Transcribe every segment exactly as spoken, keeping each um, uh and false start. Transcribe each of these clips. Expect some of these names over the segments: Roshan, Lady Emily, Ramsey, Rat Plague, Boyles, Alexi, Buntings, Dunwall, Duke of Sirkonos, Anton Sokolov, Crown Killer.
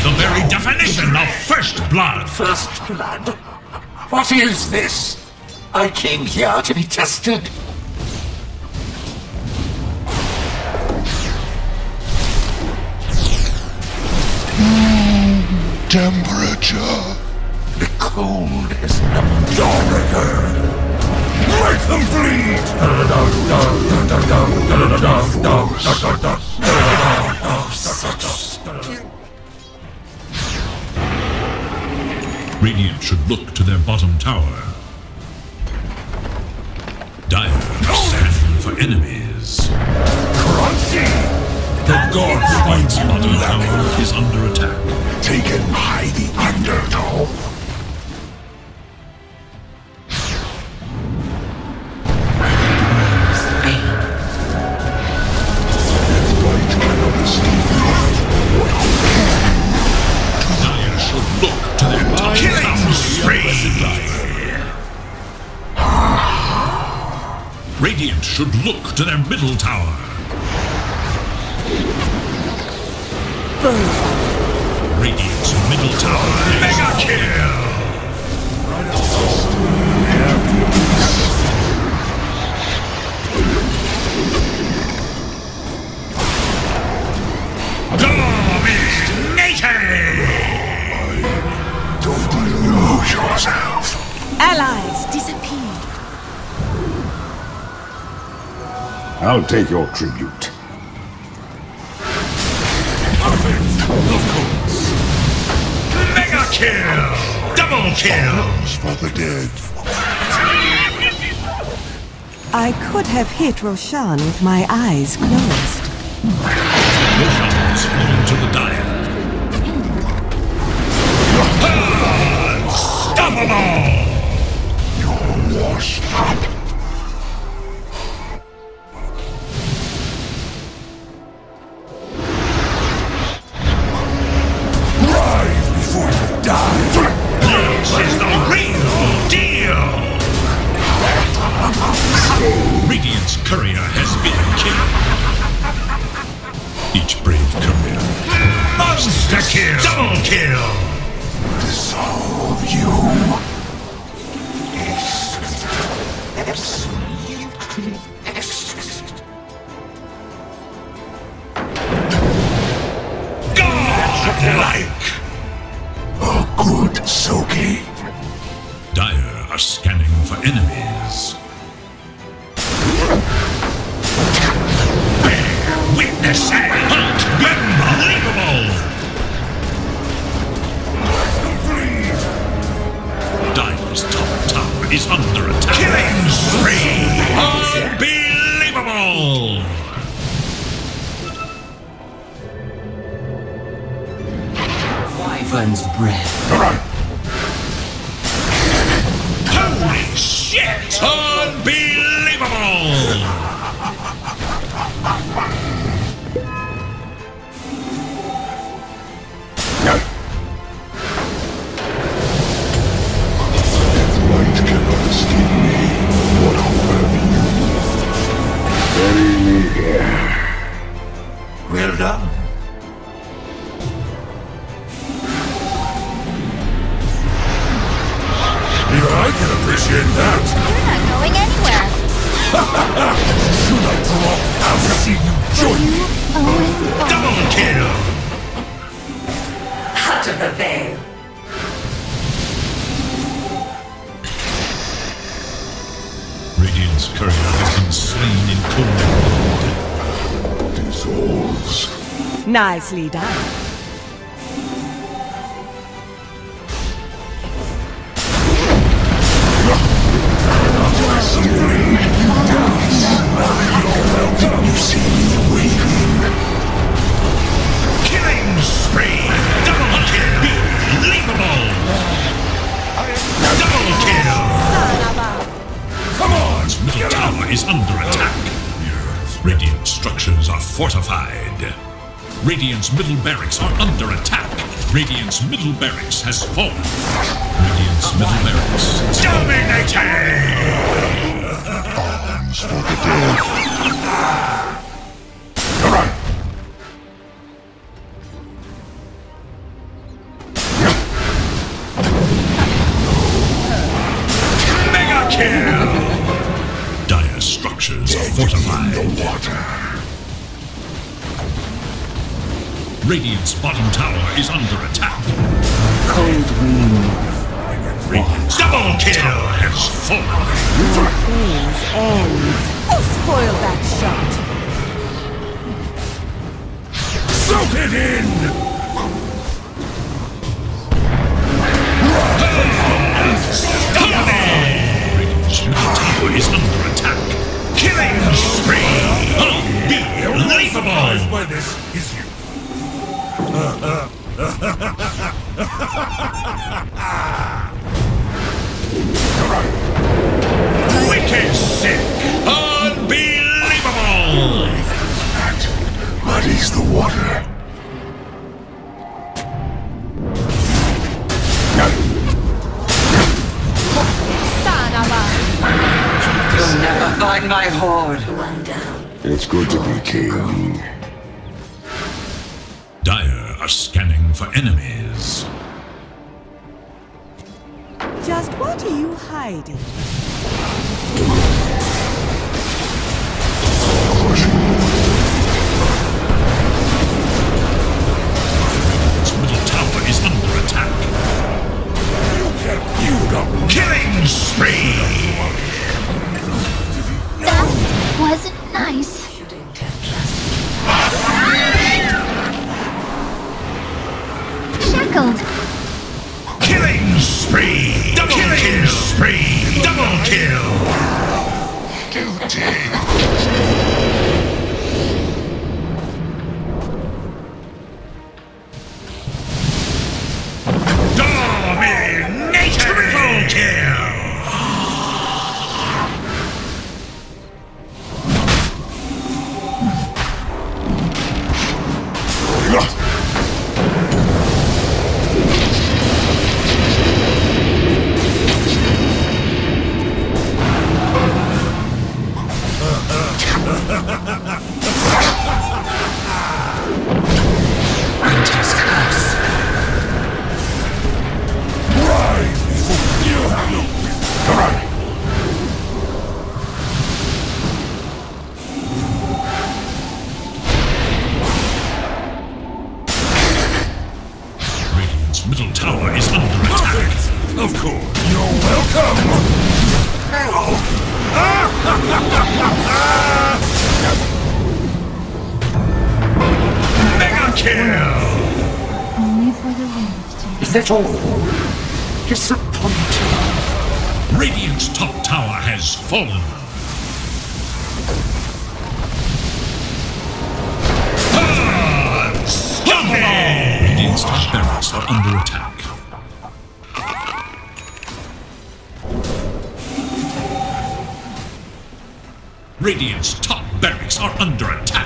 is the very definition of first blood. First blood? What is this? I came here to be tested. Mm, temperature. The cold has abdominal her. Make them bleed! Radiant should look to their bottom tower. Dire stand for enemies. Crunchy! The god's white bottom tower is under attack. Taken by the undertow. Dire should look to their bottom tower. Radiant should look to their middle tower. Radiant's middle tower is mega kill! Doom is naked! Don't lose yourself! Allies disappear. I'll take your tribute. Perfect! Of course! Mega kill! Double kill! For the dead. I could have hit Roshan with my eyes closed. Roshan has fallen to the dire. Unstoppable! You're washed up. Courier has been killed. Each brave courier. Monster kill! Double kill! Dissolve you. Godlike! A good Soki. Dire are scanning for enemies. Witness and hunt! Unbelievable! Dire's top tower is under attack. Killing spree! Unbelievable! Wyvern's breath. Right. Holy shit! Unbelievable! Well done. Even I can appreciate that. We're not going anywhere. Should I drop out to see you join me? Double kill! Out of the veil! Radiant's courier has been slain in cold blood. Dissolves. Nicely done. You see me waiting. Killing spree. Double kill. Unbelievable. Double kill. Come on. Middle tower is under attack. Radiant structures are fortified. Radiant's middle barracks are under attack. Radiant's middle barracks has fallen. Radiant's middle barracks has fallen. Dominating! Arms for the dead. All right. Towns are fortified. The water. Radiant's bottom tower is under attack. Cold wind. Radiant's double kill has fallen. The game's ends. I'll spoil that shot. Soak it in. Stunning. Radiant's tower is under attack. Killing spree! Unbelievable! By this is you. Wicked sick! Unbelievable! That muddies the water. You'll never find my hoard. One down. It's good to be king. Dire are scanning for enemies. Just what are you hiding? This middle tower is under attack. You can't. You got killing spree. That wasn't nice. Shackled. Killing spree. Double kill. Kill spree. Double kill. Guilty. Dominate. Triple kill. Is that all? Disappointing. Radiant's top tower has fallen. Ah, stunning! Radiant's top barracks are under attack. Radiant's top barracks are under attack.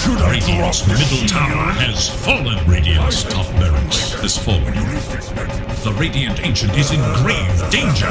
Should Radiant's middle tower has fallen. Radiant's top barracks has fallen. The Radiant Ancient is in grave danger.